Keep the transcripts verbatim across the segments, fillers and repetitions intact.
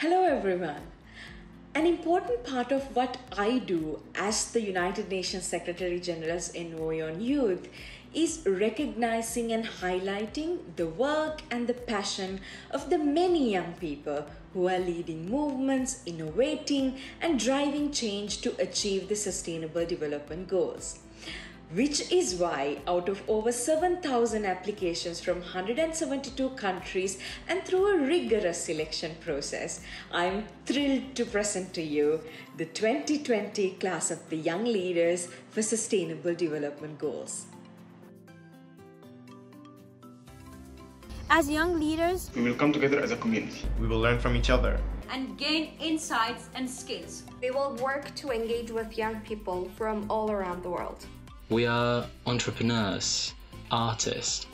Hello everyone. An important part of what I do as the United Nations Secretary General's envoy on youth is recognizing and highlighting the work and the passion of the many young people who are leading movements, innovating and driving change to achieve the Sustainable Development Goals. Which is why out of over seven thousand applications from one hundred seventy-two countries and through a rigorous selection process, I'm thrilled to present to you the twenty twenty class of the Young Leaders for Sustainable Development Goals. As young leaders, we will come together as a community. We will learn from each other and gain insights and skills. We will work to engage with young people from all around the world. We are entrepreneurs, artists,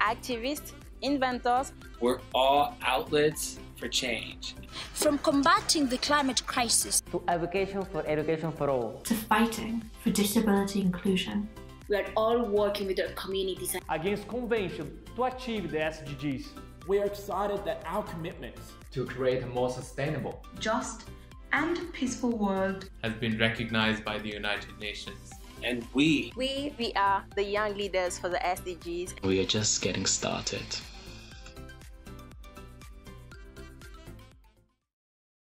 activists, inventors. We're all outlets for change. From combating the climate crisis to advocating for education for all to fighting for disability inclusion. We are all working with our communities against convention to achieve the S D Gs. We are excited that our commitments to create a more sustainable, just and peaceful world has been recognized by the United Nations. And we, we, we are the young leaders for the S D Gs. We are just getting started.